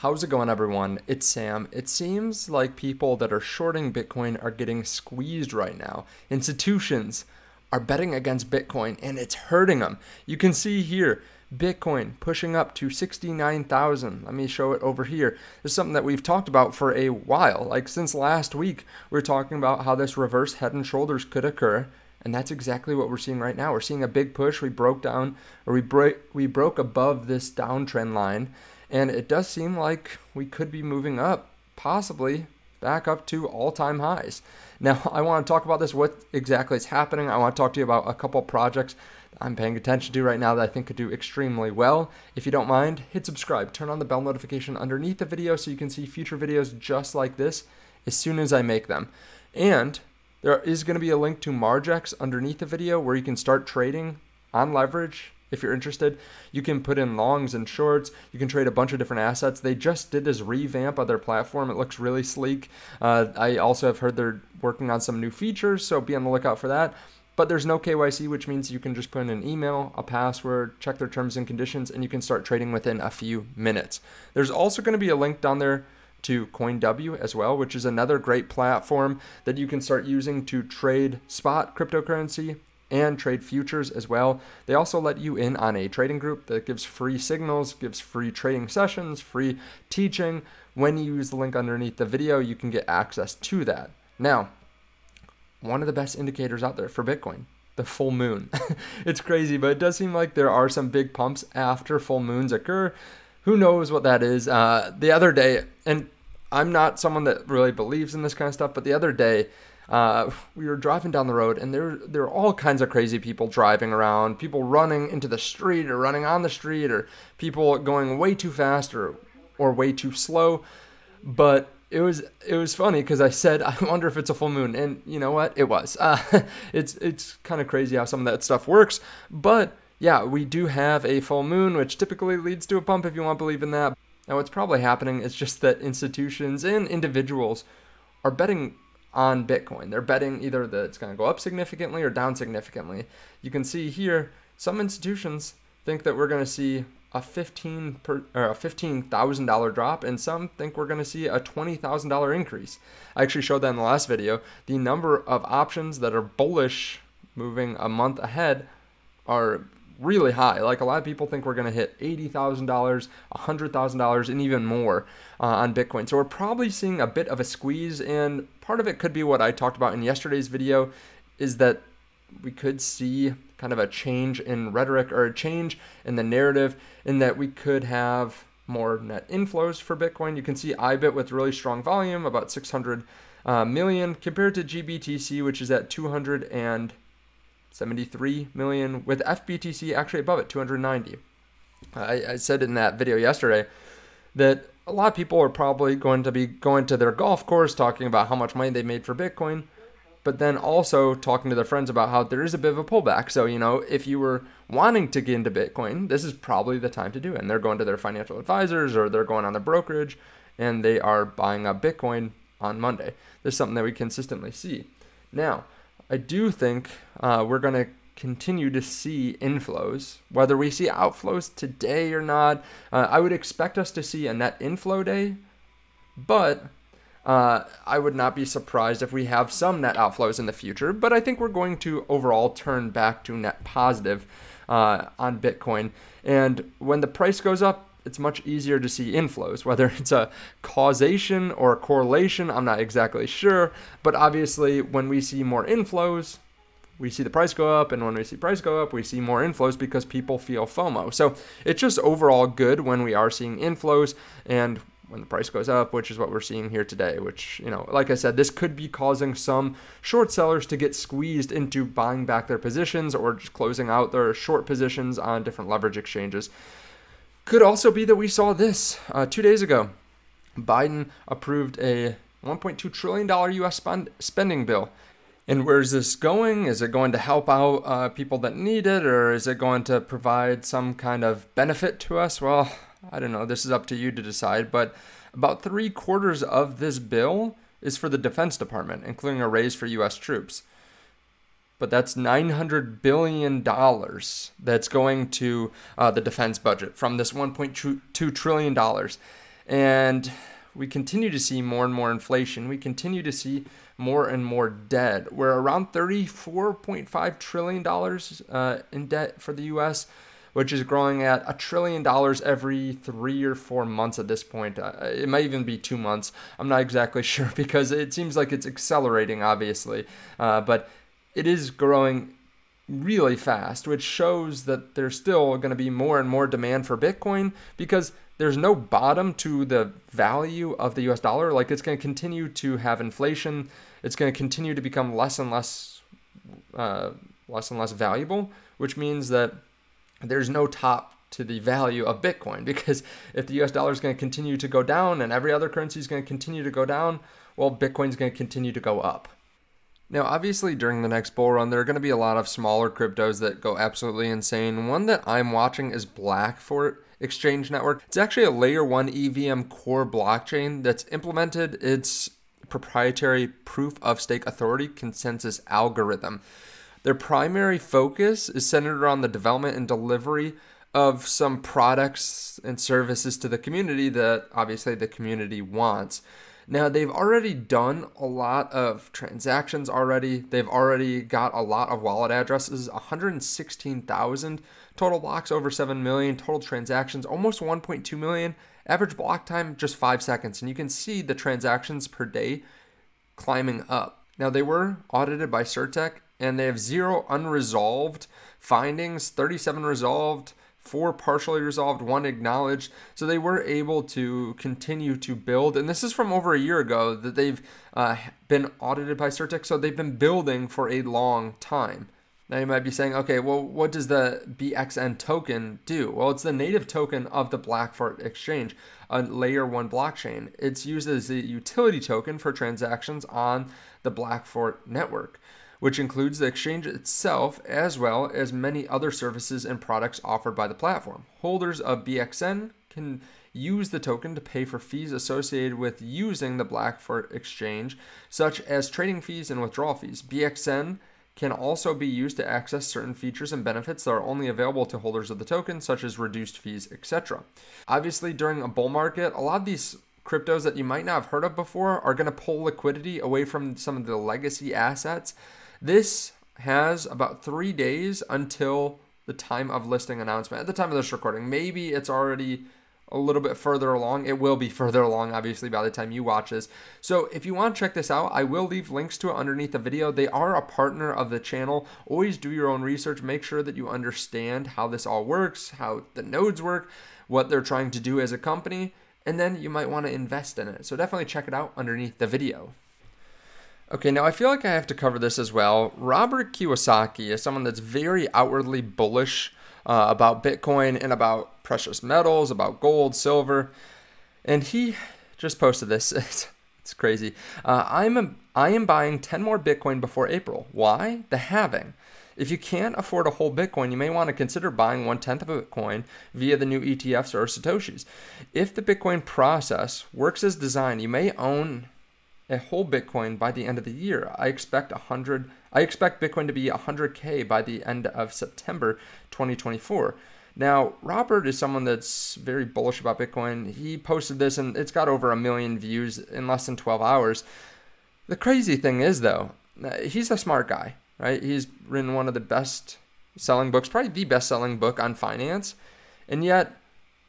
How's it going, everyone? It's Sam. It seems like people that are shorting Bitcoin are getting squeezed right now. Institutions are betting against Bitcoin and it's hurting them. You can see here, Bitcoin pushing up to 69,000. Let me show it over here. This is something that we've talked about for a while. Like since last week, we're talking about how this reverse head and shoulders could occur. And that's exactly what we're seeing right now. We're seeing a big push. We broke above this downtrend line. And it does seem like we could be moving up, possibly back up to all-time highs. Now, I want to talk about this, what exactly is happening. I want to talk to you about a couple projects I'm paying attention to right now that I think could do extremely well. If you don't mind, hit subscribe. Turn on the bell notification underneath the video so you can see future videos just like this as soon as I make them. And there is going to be a link to Margex underneath the video where you can start trading on leverage. If you're interested, you can put in longs and shorts. You can trade a bunch of different assets. They just did this revamp of their platform. It looks really sleek. I also have heard they're working on some new features, so be on the lookout for that. But there's no KYC, which means you can just put in an email, a password, check their terms and conditions, and you can start trading within a few minutes. There's also going to be a link down there to CoinW as well, which is another great platform that you can start using to trade spot cryptocurrency and trade futures as well. They also let you in on a trading group that gives free signals, gives free trading sessions, free teaching. When you use the link underneath the video, you can get access to that. Now, one of the best indicators out there for Bitcoin, the full moon. It's crazy, but it does seem like there are some big pumps after full moons occur. Who knows what that is? The other day, and I'm not someone that really believes in this kind of stuff, but the other day, we were driving down the road and there were all kinds of crazy people driving around, people running into the street or running on the street or people going way too fast or way too slow. But it was funny because I said, I wonder if it's a full moon. And you know what? It was. It's kind of crazy how some of that stuff works. But yeah, we do have a full moon, which typically leads to a pump if you want to believe in that. Now, what's probably happening is just that institutions and individuals are betting on Bitcoin. They're betting either that it's going to go up significantly or down significantly. You can see here, some institutions think that we're going to see a $15,000 drop, and some think we're going to see a $20,000 increase. I actually showed that in the last video. The number of options that are bullish moving a month ahead are really high. Like a lot of people think we're going to hit $80,000, $100,000, and even more on Bitcoin. So we're probably seeing a bit of a squeeze, and part of it could be what I talked about in yesterday's video, is that we could see kind of a change in rhetoric or a change in the narrative, in that we could have more net inflows for Bitcoin. You can see IBIT with really strong volume, about 600 million, compared to GBTC, which is at 273 million, with FBTC actually above it, 290. I said in that video yesterday that a lot of people are probably going to be going to their golf course talking about how much money they made for Bitcoin, but then also talking to their friends about how there is a bit of a pullback. So, you know, if you were wanting to get into Bitcoin, this is probably the time to do it. And they're going to their financial advisors or they're going on the brokerage and they are buying up Bitcoin on Monday. This is something that we consistently see. Now, I do think we're going to continue to see inflows, whether we see outflows today or not. I would expect us to see a net inflow day, but I would not be surprised if we have some net outflows in the future. But I think we're going to overall turn back to net positive on Bitcoin. And when the price goes up, it's much easier to see inflows, whether it's a causation or a correlation, I'm not exactly sure. But obviously, when we see more inflows, we see the price go up. And when we see price go up, we see more inflows because people feel FOMO. So it's just overall good when we are seeing inflows and when the price goes up, which is what we're seeing here today, which, you know, like I said, this could be causing some short sellers to get squeezed into buying back their positions or just closing out their short positions on different leverage exchanges. Could also be that we saw this 2 days ago. Biden approved a $1.2 trillion U.S. spending bill. And where is this going? Is it going to help out people that need it, or is it going to provide some kind of benefit to us? Well, I don't know. This is up to you to decide. But about 3/4 of this bill is for the Defense Department, including a raise for U.S. troops. But that's $900 billion that's going to the defense budget from this $1.2 trillion. And we continue to see more and more inflation. We continue to see more and more debt. We're around $34.5 trillion in debt for the US, which is growing at $1 trillion every 3 or 4 months at this point. It might even be 2 months. I'm not exactly sure because it seems like it's accelerating, obviously. But it is growing really fast, which shows that there's still going to be more and more demand for Bitcoin because there's no bottom to the value of the US dollar. Like, it's going to continue to have inflation. It's going to continue to become less and less valuable, which means that there's no top to the value of Bitcoin, because if the US dollar is going to continue to go down and every other currency is going to continue to go down, well, Bitcoin's going to continue to go up. Now, obviously, during the next bull run, there are going to be a lot of smaller cryptos that go absolutely insane. One that I'm watching is Blackfort Exchange Network. It's actually a layer one EVM core blockchain that's implemented its proprietary proof of stake authority consensus algorithm. Their primary focus is centered around the development and delivery of some products and services to the community that obviously the community wants. Now, they've already done a lot of transactions already. They've already got a lot of wallet addresses, 116,000 total blocks, over 7 million total transactions, almost 1.2 million. Average block time, just 5 seconds. And you can see the transactions per day climbing up. Now, they were audited by Certik, and they have 0 unresolved findings, 37 resolved, 4 partially resolved, 1 acknowledged. So they were able to continue to build. And this is from over a year ago that they've been audited by Certik. So they've been building for a long time. Now you might be saying, okay, well, what does the BXN token do? Well, it's the native token of the Blackfort Exchange, a layer one blockchain. It's used as a utility token for transactions on the Blackfort network, which includes the exchange itself, as well as many other services and products offered by the platform. Holders of BXN can use the token to pay for fees associated with using the Blackfort Exchange, such as trading fees and withdrawal fees. BXN can also be used to access certain features and benefits that are only available to holders of the token, such as reduced fees, etc. Obviously, during a bull market, a lot of these cryptos that you might not have heard of before are going to pull liquidity away from some of the legacy assets. This has about 3 days until the time of listing announcement. At the time of this recording, maybe it's already a little bit further along. It will be further along, obviously, by the time you watch this. So if you want to check this out, I will leave links to it underneath the video. They are a partner of the channel. Always do your own research. Make sure that you understand how this all works, how the nodes work, what they're trying to do as a company, and then you might want to invest in it. So definitely check it out underneath the video. Okay, now I feel like I have to cover this as well. Robert Kiyosaki is someone that's very outwardly bullish about Bitcoin and about precious metals, about gold, silver. And he just posted this. It's crazy. I am buying 10 more Bitcoin before April. Why? The halving. If you can't afford a whole Bitcoin, you may want to consider buying 1/10 of a Bitcoin via the new ETFs or Satoshis. If the Bitcoin process works as designed, you may own a whole Bitcoin by the end of the year. I expect Bitcoin to be 100K by the end of September 2024. Now, Robert is someone that's very bullish about Bitcoin. He posted this and it's got over 1 million views in less than 12 hours. The crazy thing is, though, he's a smart guy, right? He's written one of the best selling books, probably the best selling book on finance. And yet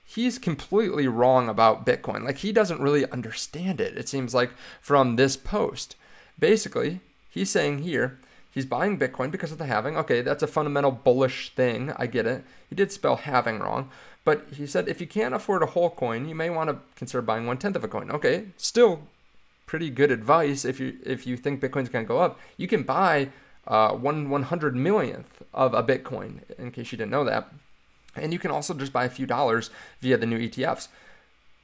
he's completely wrong about Bitcoin. Like, he doesn't really understand it, it seems like, from this post. Basically, he's saying here, he's buying Bitcoin because of the halving. Okay, that's a fundamental bullish thing. I get it. He did spell halving wrong. But he said, if you can't afford a whole coin, you may want to consider buying 1/10 of a coin. Okay, still pretty good advice if you think Bitcoin's going to go up. You can buy 1/100 millionth of a Bitcoin, in case you didn't know that. And you can also just buy a few dollars via the new ETFs.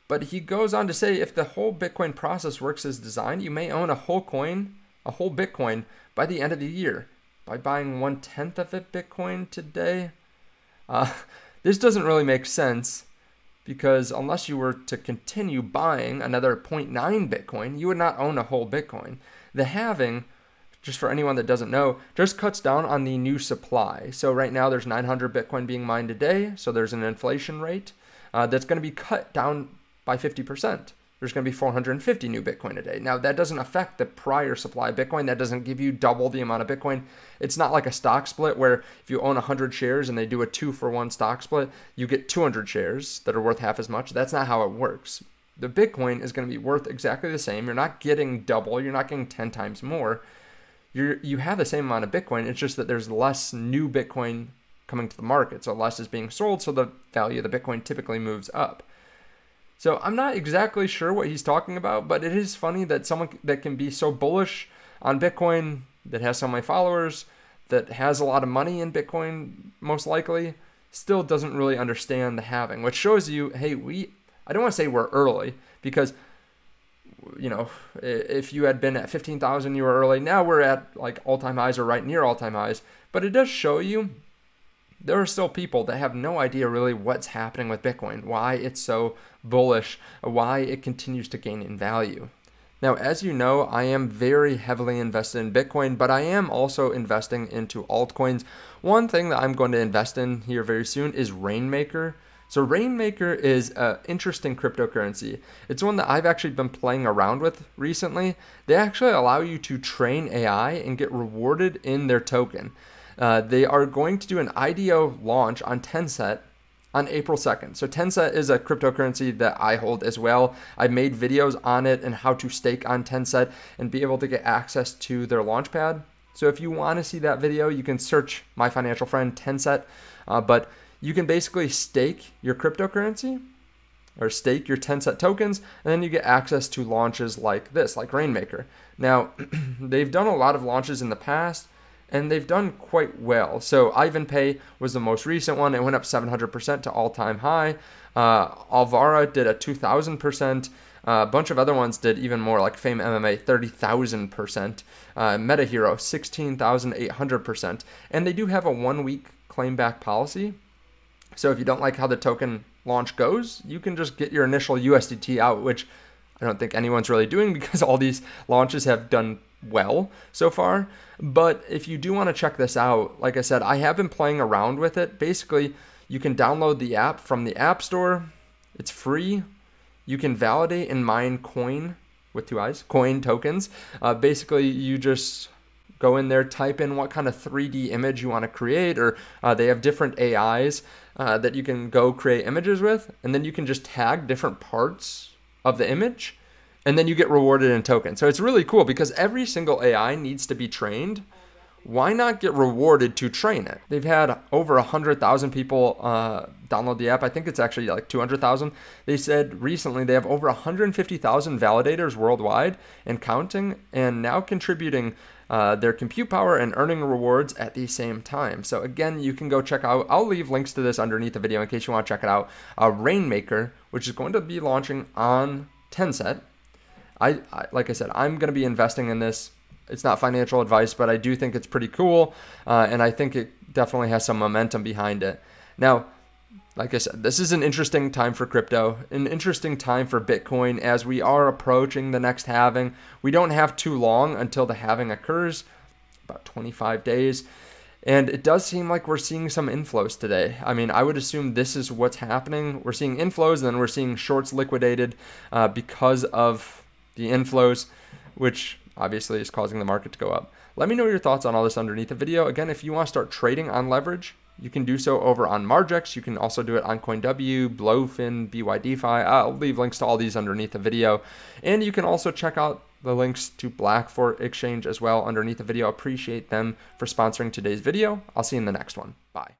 But he goes on to say, if the whole Bitcoin process works as designed, you may own a whole Bitcoin by the end of the year by buying 1/10 of a Bitcoin today. This doesn't really make sense, because unless you were to continue buying another 0.9 Bitcoin, you would not own a whole Bitcoin. The halving, just for anyone that doesn't know, just cuts down on the new supply. So right now there's 900 Bitcoin being mined a day. So there's an inflation rate that's going to be cut down by 50%. There's going to be 450 new Bitcoin a day. Now, that doesn't affect the prior supply of Bitcoin. That doesn't give you double the amount of Bitcoin. It's not like a stock split where if you own 100 shares and they do a 2-for-1 stock split, you get 200 shares that are worth half as much. That's not how it works. The Bitcoin is going to be worth exactly the same. You're not getting double. You're not getting 10 times more. You have the same amount of Bitcoin. It's just that there's less new Bitcoin coming to the market. So less is being sold, so the value of the Bitcoin typically moves up. So I'm not exactly sure what he's talking about, but it is funny that someone that can be so bullish on Bitcoin, that has so many followers, that has a lot of money in Bitcoin, most likely, still doesn't really understand the halving, which shows you, hey, I don't want to say we're early, because, you know, if you had been at 15,000, you were early. Now we're at like all-time highs or right near all-time highs, but it does show you there are still people that have no idea really what's happening with Bitcoin, why it's so bullish, why it continues to gain in value. Now, as you know, I am very heavily invested in Bitcoin, but I am also investing into altcoins. One thing that I'm going to invest in here very soon is Rainmaker. So Rainmaker is an interesting cryptocurrency. It's one that I've actually been playing around with recently. They actually allow you to train AI and get rewarded in their token. They are going to do an IDO launch on Tenset on April 2nd. So Tenset is a cryptocurrency that I hold as well. I made videos on it and how to stake on Tenset and be able to get access to their launchpad. So if you want to see that video, you can search my financial friend Tenset, but you can basically stake your cryptocurrency or stake your Tenset tokens, and then you get access to launches like this, like Rainmaker. Now, they've done a lot of launches in the past, and they've done quite well. So IvanPay was the most recent one. It went up 700% to all-time high. Alvara did a 2,000%. A bunch of other ones did even more, like Fame MMA, 30,000%. MetaHero, 16,800%. And they do have a one-week claim-back policy. So if you don't like how the token launch goes, you can just get your initial USDT out, which I don't think anyone's really doing because all these launches have done well so far. But if you do want to check this out, like I said, I have been playing around with it. Basically, you can download the app from the App Store. It's free. You can validate and mine coin tokens. Basically, you just go in there, type in what kind of 3D image you want to create, or they have different AIs that you can go create images with, and then you can just tag different parts of the image, and then you get rewarded in token. So it's really cool because every single AI needs to be trained. Why not get rewarded to train it? They've had over 100,000 people download the app. I think it's actually like 200,000. They said recently they have over 150,000 validators worldwide and counting, and now contributing their compute power and earning rewards at the same time. So again, you can go check out, I'll leave links to this underneath the video in case you want to check it out. Rainmaker, which is going to be launching on Tenset. Like I said, I'm going to be investing in this. It's not financial advice, but I do think it's pretty cool, and I think it definitely has some momentum behind it. Now, like I said, this is an interesting time for crypto, an interesting time for Bitcoin as we are approaching the next halving. We don't have too long until the halving occurs, about 25 days, and it does seem like we're seeing some inflows today. I mean, I would assume this is what's happening. We're seeing inflows, and then we're seeing shorts liquidated because of the inflows, which obviously is causing the market to go up. Let me know your thoughts on all this underneath the video. Again, if you want to start trading on leverage, you can do so over on Margex. You can also do it on CoinW, Blofin, BYDFI. I'll leave links to all these underneath the video. And you can also check out the links to Blackfort Exchange as well underneath the video. Appreciate them for sponsoring today's video. I'll see you in the next one. Bye.